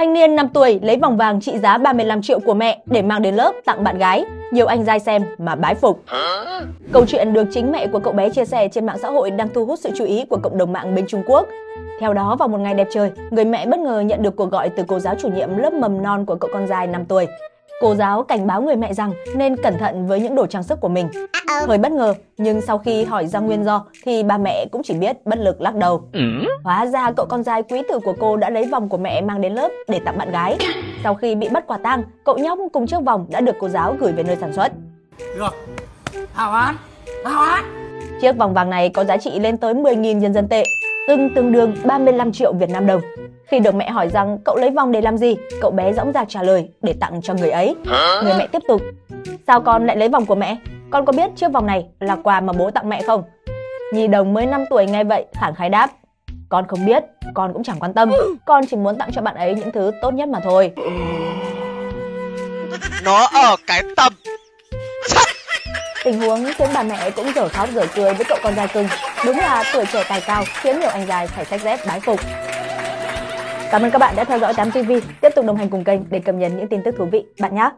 Thanh niên 5 tuổi lấy vòng vàng trị giá 35 triệu của mẹ để mang đến lớp tặng bạn gái. Nhiều anh trai xem mà bái phục. Câu chuyện được chính mẹ của cậu bé chia sẻ trên mạng xã hội đang thu hút sự chú ý của cộng đồng mạng bên Trung Quốc. Theo đó, vào một ngày đẹp trời, người mẹ bất ngờ nhận được cuộc gọi từ cô giáo chủ nhiệm lớp mầm non của cậu con trai 5 tuổi. Cô giáo cảnh báo người mẹ rằng nên cẩn thận với những đồ trang sức của mình. Hơi bất ngờ, nhưng sau khi hỏi ra nguyên do thì bà mẹ cũng chỉ biết bất lực lắc đầu. Hóa ra cậu con trai quý tử của cô đã lấy vòng của mẹ mang đến lớp để tặng bạn gái. Sau khi bị bắt quả tang, cậu nhóc cùng chiếc vòng đã được cô giáo gửi về nơi sản xuất. Được. Hảo án. Chiếc vòng vàng này có giá trị lên tới 10.000 nhân dân tệ, tương đương 35 triệu Việt Nam đồng. Khi được mẹ hỏi rằng cậu lấy vòng để làm gì, cậu bé dõng dạc trả lời để tặng cho người ấy. Người mẹ tiếp tục: sao con lại lấy vòng của mẹ? Con có biết chiếc vòng này là quà mà bố tặng mẹ không? Nhi đồng mới 5 tuổi nghe vậy khẳng khái đáp: con không biết, con cũng chẳng quan tâm, con chỉ muốn tặng cho bạn ấy những thứ tốt nhất mà thôi. Nó ở cái tầm. Tình huống khiến bà mẹ cũng dở khóc dở cười với cậu con trai cưng. Đúng là tuổi trẻ tài cao khiến nhiều anh trai phải xách dép bái phục. Cảm ơn các bạn đã theo dõi Tám TV. Tiếp tục đồng hành cùng kênh để cập nhật những tin tức thú vị bạn nhé.